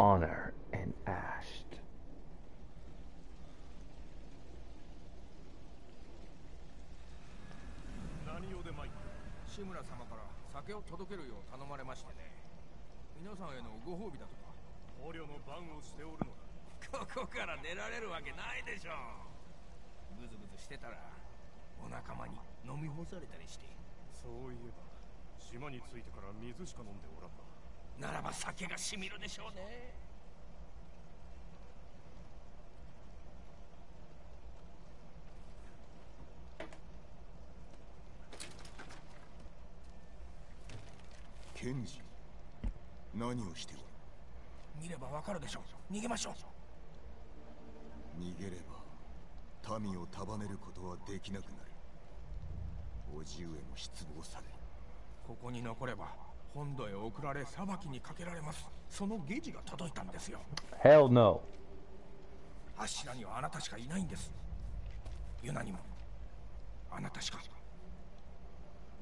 honor and ashed. Kenji, what are you doing? 逃げればわかるでしょう。逃げましょう。逃げれば民を束ねることはできなくなる。おじ上も失望され、ここに残れば本土へ送られ裁きにかけられます。そのゲージが届いたんですよ。Hell no。柱にはあなたしかいないんです。ユナにもあなたしか。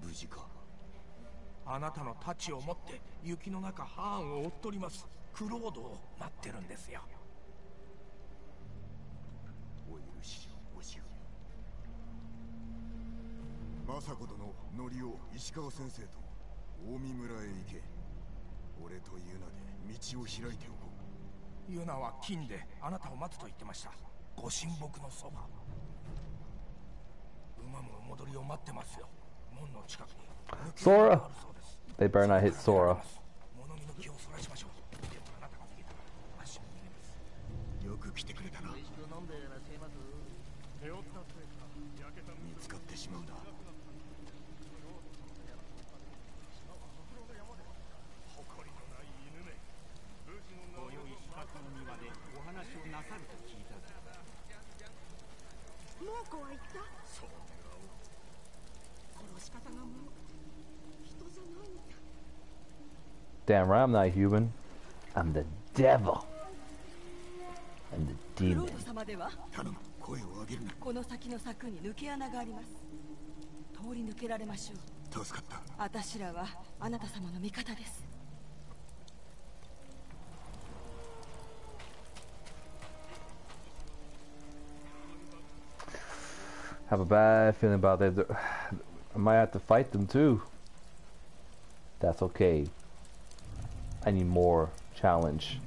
無事か。あなたの太刀を持って雪の中ハーンを追っとります。 クロードを待ってるんですよ。お許しをおしよ。政子殿のりを石川先生と近江村へ行け。俺とユナで道を開いておこう。ユナは金であなたを待つと言ってました。ご神木のそば。馬も戻りを待ってますよ。門の近くに。Sora. They better not hit Sora. 物見の気をそらしましょう。 よく来てくれたな。見つかってしまうな。誇りのない犬め。今宵白の庭でお話をなさると聞いたが。もうこは言った。そうだろう。殺し方がもう人じゃないんだ。Damn right, I'm not human. I'm the devil. And the demon. Have a bad feeling about that. I might have to fight them too. That's okay. I need more challenge.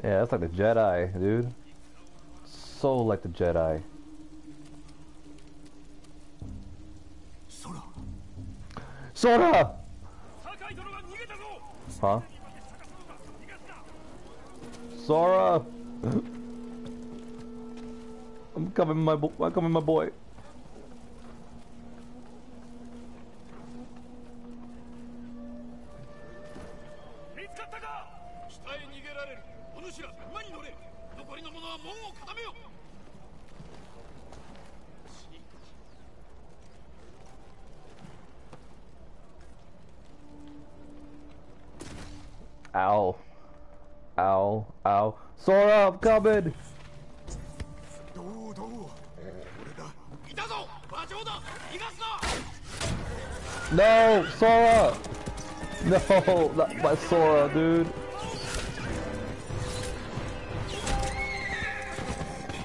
Yeah, that's like the Jedi, dude. So like the Jedi. Sora! Sora! Huh? Sora! I'm coming, my boy. Ow. Ow. Ow. Sora, I'm coming! No! Sora! No! Not my Sora, dude!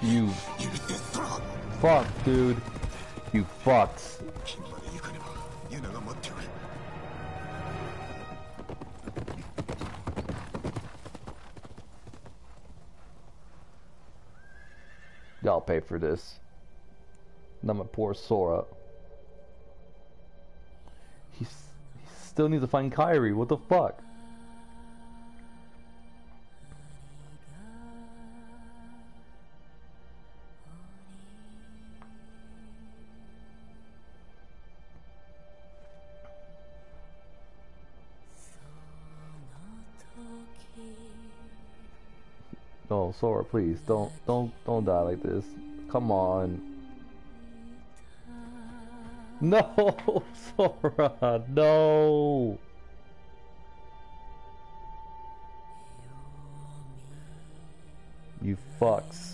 You... Fuck, dude. You fucks. Y'all pay for this. Not my poor Sora. He still needs to find Kairi. What the fuck? No, Sora, please don't die like this. Come on. No, Sora, no. You fucks.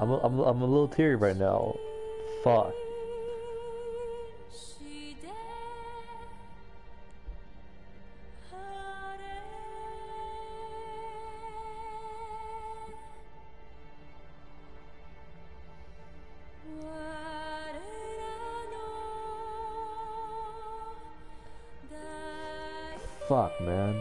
I'm a little teary right now. Fuck. Fuck, man.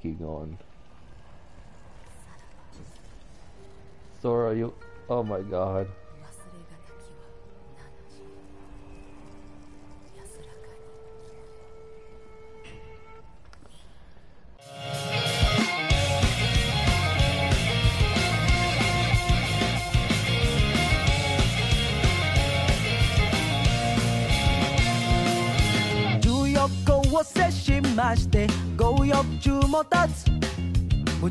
Keep going. Sora, you... Oh my god.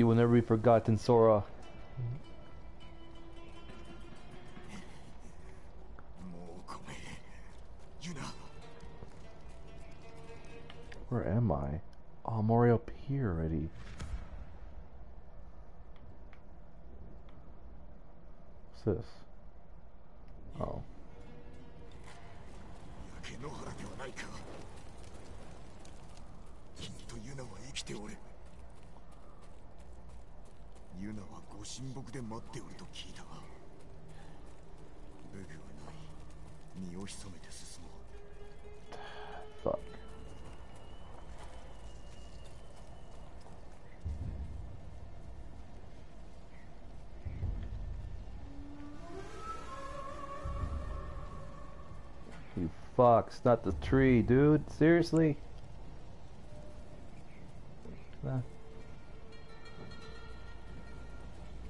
You will never be forgotten, Sora. Where am I? Oh, I'm already up here already. What's this? Oh. Yuna wa go shinboku de matte oru to kiita wa. Bugu wa nai. Mi o hisomete susumo. Fuck. You fucks, not the tree, dude. Seriously? Nah.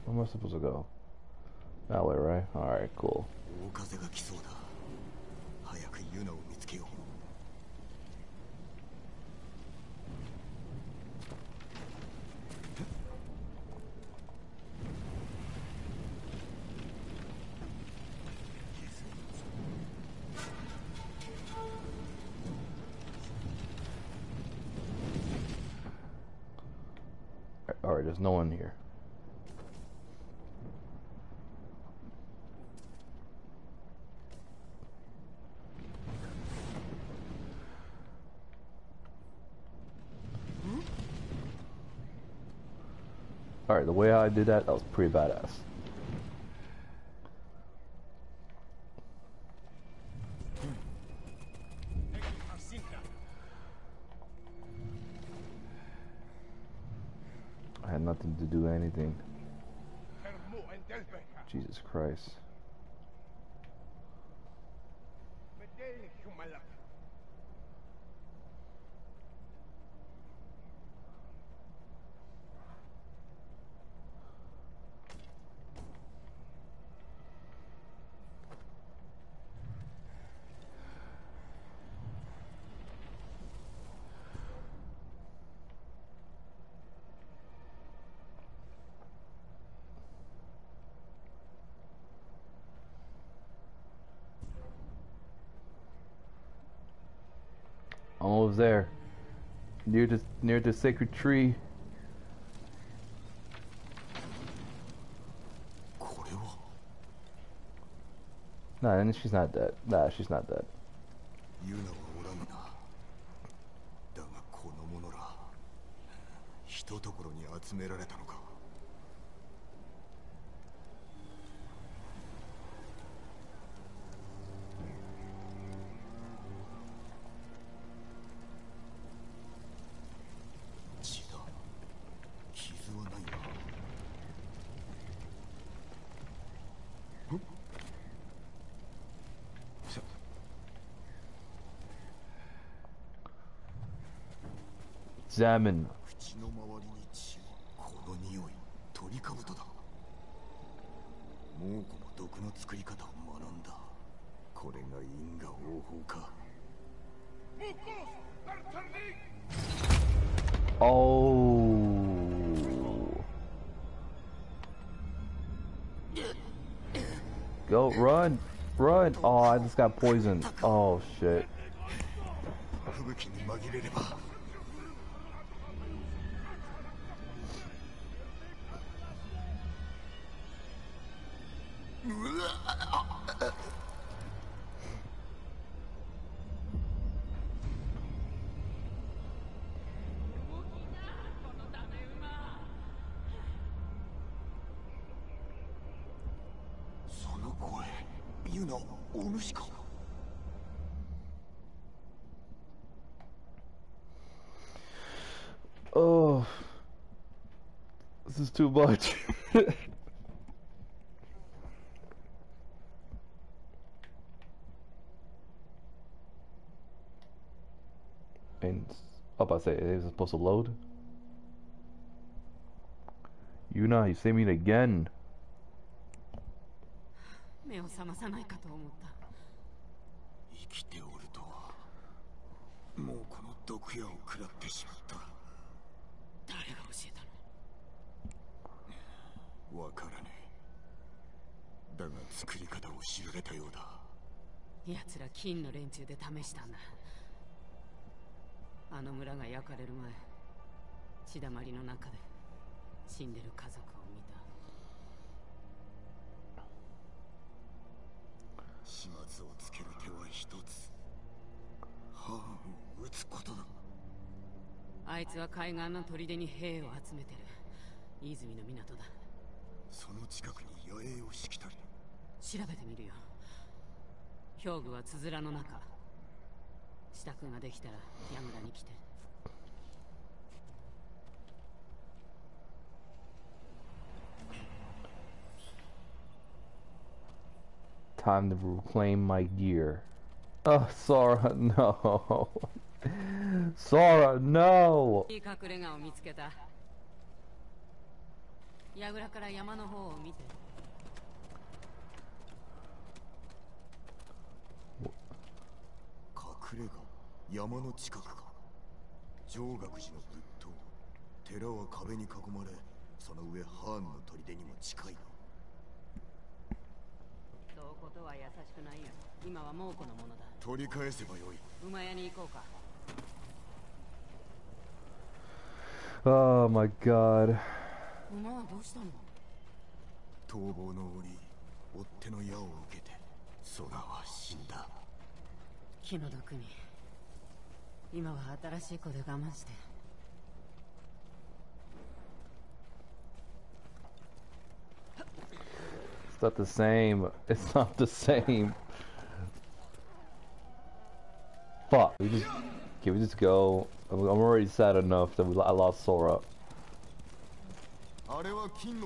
Where am I supposed to go? That way, right? Alright, cool. Alright, there's no one here. Alright, the way I did that, that was pretty badass. nothing to do anything. Jesus Christ. Almost there, near the sacred tree. Nah, and she's not dead. Nah, she's not dead. Zaman. Oh. Go, run. Run. Oh, I just got poisoned. Oh, shit. Oh, this is too much. And up, I say it was supposed to load. Yuna, you see me again. 目を覚まさないかと思った。生きておるとはもうこの毒矢を食らってしまった。誰が教えたの？わからねえ。だが作り方を知られたようだ。奴ら金の連中で試したんだ。あの村が焼かれる前、血だまりの中で死んでる家族を見た。 始末をつける手は一つ。ハンを撃つことだ。あいつは海岸の砦に兵を集めてる。泉の港だ。その近くに野営をしきたり。調べてみるよ。兵具はつづらの中。支度ができたらヤムラに来て。 Time to reclaim my gear. Oh, Sora, no. Sora, no. Oh my God. It's not the same. It's not the same. Fuck. Can we just go? I'm already sad enough that I lost Sora. Man, I'm just saying,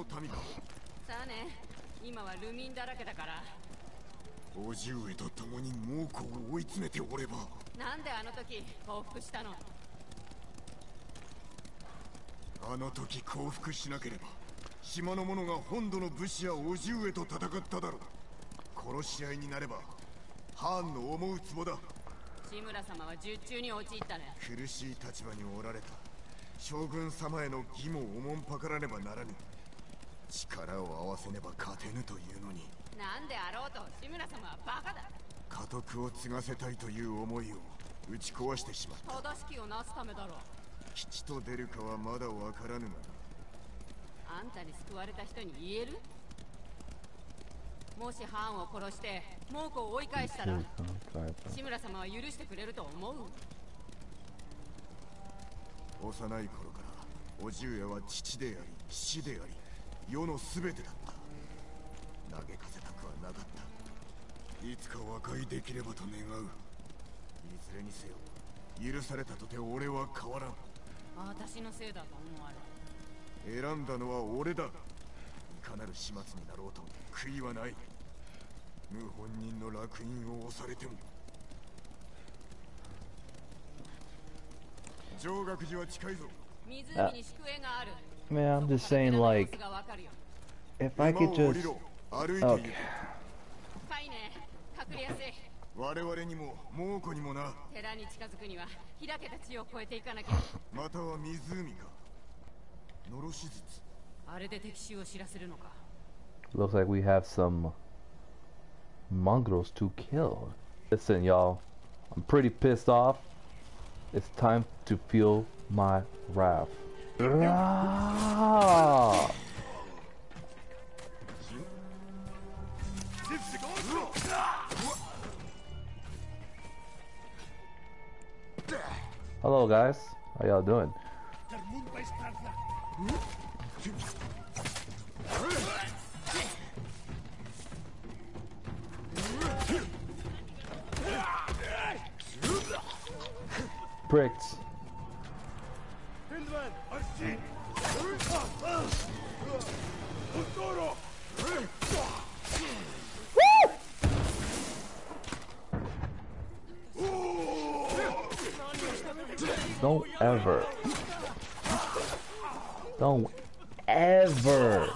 like, if I could just... Okay. Looks like we have some mongrels to kill. Listen, y'all, I'm pretty pissed off. It's time to feel my wrath. Hello guys, how y'all doing? Pricks. Don't ever. Don't ever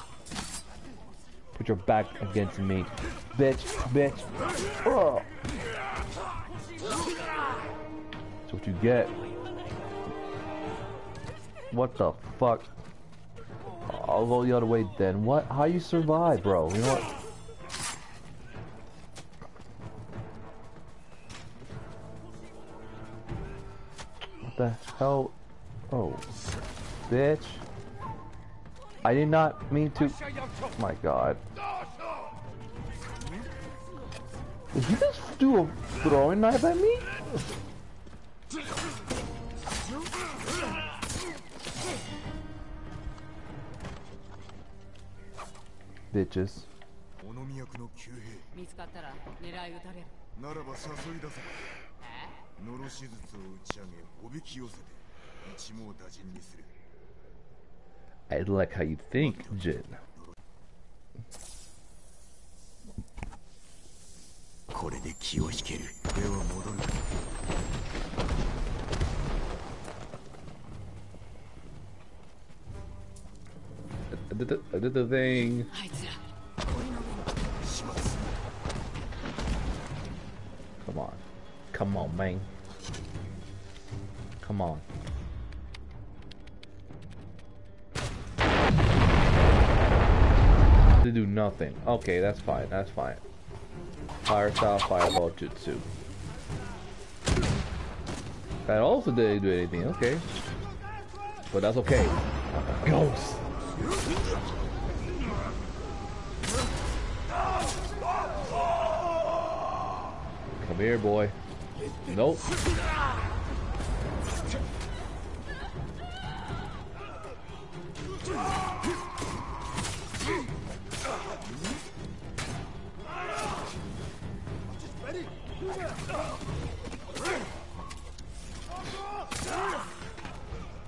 put your back against me. Bitch, bitch. Oh. That's what you get. What the fuck? I'll go the other way then. What? How you survive, bro? You know what? What the hell? Oh. Bitch. I did not mean to. My god. Did you just do a throwing knife at me? Bitches. I like how you think, Jin. I did the thing. Come on. Come on, man. Come on. They do nothing. Okay, that's fine. That's fine. Fire style, fireball jutsu. That also didn't do anything. Okay. But that's okay. Ghost. Come here, boy. Nope.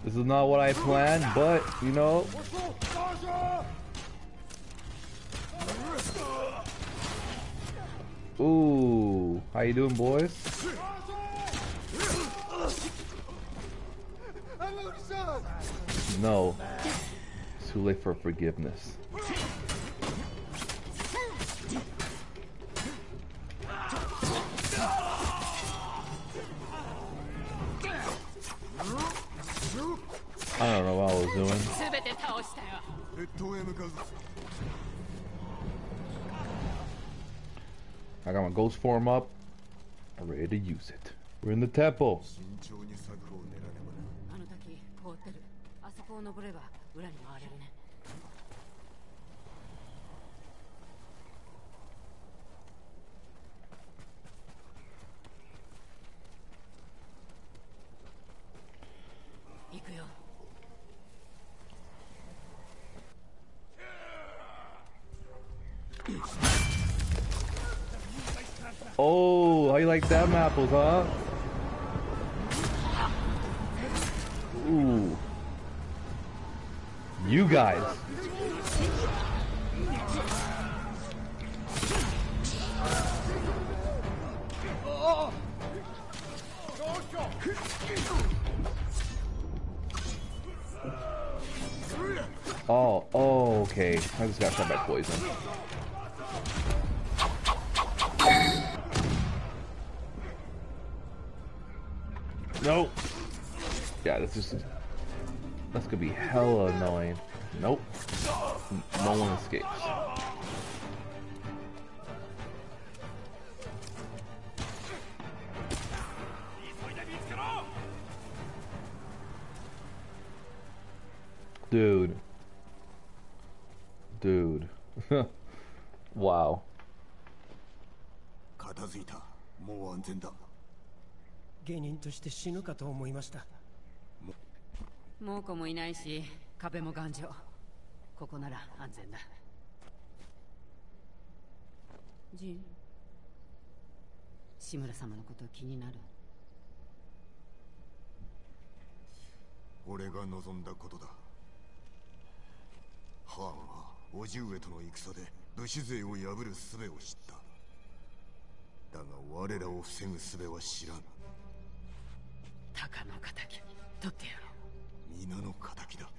This is not what I planned, but you know. Ooh, how you doing, boys? No, it's too late for forgiveness. I don't know what I was doing. I got my ghost form up. I'm ready to use it. We're in the temple. Oh, how you like them apples, huh? Ooh. You guys. Oh, oh, okay. I just got shot by poison. Nope. Yeah, this is... That's gonna be hella annoying. Nope. No one escapes. Dude. Dude. Wow. Jin, Shimura-samaのこと気になる。俺が望んだことだ。ハーンはおじうえとの戦で武士勢を破る術を知った。だが我らを防ぐ術は知らん。鷹の仇取ってやろう。皆の仇だ。